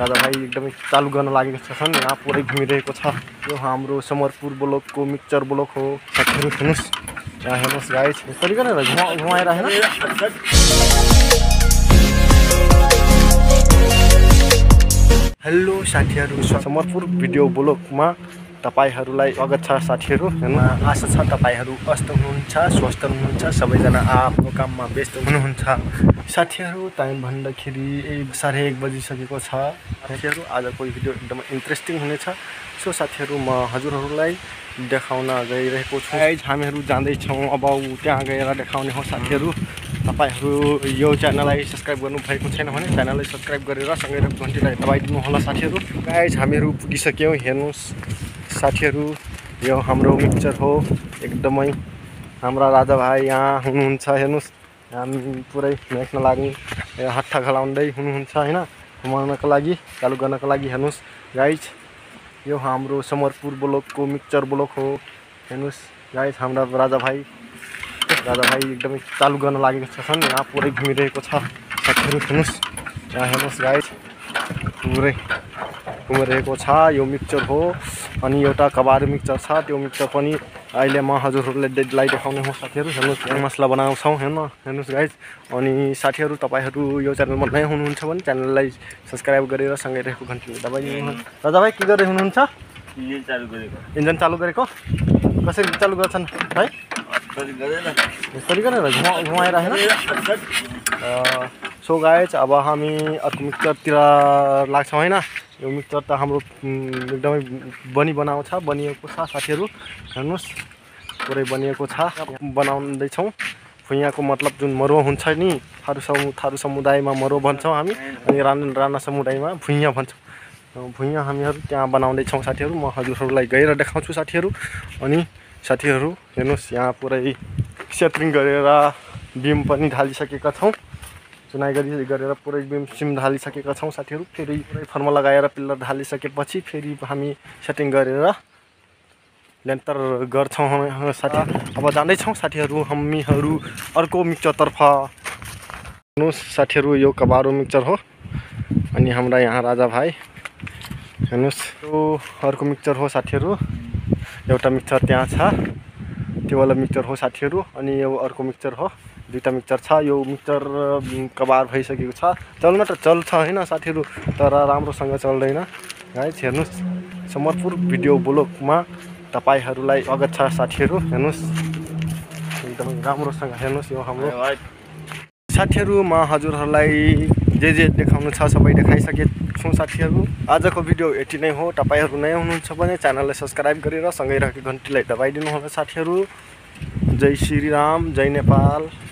दादा भाई एकदम चालू गर्न लागेको छ। यहाँ पूरे घुमिरहेको छ। यो हाम्रो समरपुर ब्लक को मिक्सचर ब्लक हो। साथीहरु सुन्नुस्, यहाँ हेर्नुस् गाइस, यसरी गरेर घुमाइरहेको हैन। हेलो साथीहरु, समरपुर भिडियो ब्लकमा तपाईहरुलाई स्वागत छ। साथीहरु आशा छ तपाईहरु अस्त हुनुहुन्छ, स्वस्थ हुनुहुन्छ, सबैजना आफ्नो काममा व्यस्त हुनुहुन्छ। साथीहरु टाइम भन्दाखेरि 1:30 बजिसकेको छ। साथीहरु आजको भिडियो एकदम इन्ट्रेस्टिङ हुनेछ। सो साथीहरु म हजुरहरुलाई देखाउन गइरहेको छु। हामीहरु जाँदै छौं, अब त्यहाँ गएर देखाउने हो। साथीहरु तपाईहरु यो च्यानललाई सब्स्क्राइब गर्नु भएको छैन भने च्यानललाई सब्स्क्राइब गरेर सँगै घण्टीलाई दबाइदिनु होला। साथीहरु गाइस हामीहरु पुगिसक्यौ। हेर्नुस् साथीहरु, यो हाम्रो मिक्सचर हो। एकदमै हाम्रा राजा भाइ यहाँ हुनुहुन्छ। हेर्नुस् हामी पुरै मेक्न लागि हट्ठा खलाउँदै हुनुहुन्छ हैन, घुमाउनको लागि, चालु गर्नको लागि। हेर्नुस् गाइस, यो हाम्रो समरपुर ब्लकको मिक्सचर ब्लक हो। हेर्नुस् गाइस, हाम्रा राजा भाइ एकदमै चालु गर्न लागेको छन्। यहाँ पुरै घुमिरहेको छ। साथीहरु हेर्नुस्, यहाँ हेर्नुस् गाइस, पुरै घुमिरहेको छ। यो मिक्सचर हो अनि एउटा कबार मिक्सचर छ। त्यो मिक्सचर पनि अहिले म हजुरहरूलाई देखाउने हो। साथीहरु हेर्नुस्, मसला बनाउँछौं हैन। हेर्नुस् गाइस, अनि साथीहरु तपाईहरु यो च्यानलमा नयाँ हुनुहुन्छ भने च्यानललाई सब्स्क्राइब गरेर सँगै रहेको घण्टी दबाइदिनु। राजा भाइ के गर्दै हुनुहुन्छ? इन्जिन चालु गरेको। कसरी चालु गर्छन् भाइ? यसरी गरेर घुमाइरहेको हैन। सो गाइस, अब हामी अर्को मिक्सचरतिर लाग्छौं हैन। यो मिक्सचर त हाम्रो एकदमै बनिएको छ। साथीहरु हेर्नुस्, पुरै बनिएको छ। बनाउँदै छौं। फुइयाको मतलब जुन मरो हुन्छ नि, थारू समुदायमा मरो भन्छौं हामी, अनि राणा समुदायमा फुइया भन्छौं। फुइया हामीहरु त्यहाँ बनाउँदै छौं। साथीहरु म हजुरहरुलाई गएर देखाउँछु। साथीहरु अनि साथीहरु हेर्नुस्, यहाँ पुरै सेटिङ गरेर बिम पनि ढालिसकेका छौं। चुनाइ गरेर पुरै बिम सिम ढालिसकेका छौं। साथीहरु फेरि फर्म लगाएर पिल्लर ढालिसकेपछि फेरि हामी सेटिङ गरेर लेन्टर गर्छौं। साथी अब जाँदै छौं। साथीहरु हामीहरु अर्को मिक्सचरतर्फ। हेर्नुस् साथीहरु, यो कबारो मिक्सचर हो अनि हाम्रा यहाँ राजा भाइ। हेर्नुस्, यो अर्को मिक्सचर हो। साथीहरु एउटा मिक्सचर त्यहाँ छ, त्यो वाला मिक्सचर हो। साथीहरु अनि यो अर्को मिक्सचर हो। दुईटा मिक्सचर छ। यो मिक्सचर कबार भइसकेको छ। चल्न त चल्छ हैन साथीहरु, तर राम्रोसँग चल्दैन। गाइस हेर्नुस्, समरपुर भिडियो ब्लकमा तपाईहरुलाई स्वागत छ। साथीहरु हेर्नुस्, एकदमै राम्रोसँग हेर्नुस् यो हाम्रो। साथीहरु म हजुरहरुलाई जे देखाउनु छ सबै देखाइसकेछु। साथीहरु आजको भिडियो यति नै हो। तपाईहरु नयाँ हुनुहुन्छ भने च्यानललाई सब्स्क्राइब गरेर सँगै रहेको घण्टीलाई दबाइदिनु होला। साथीहरु जय श्री राम, जय नेपाल।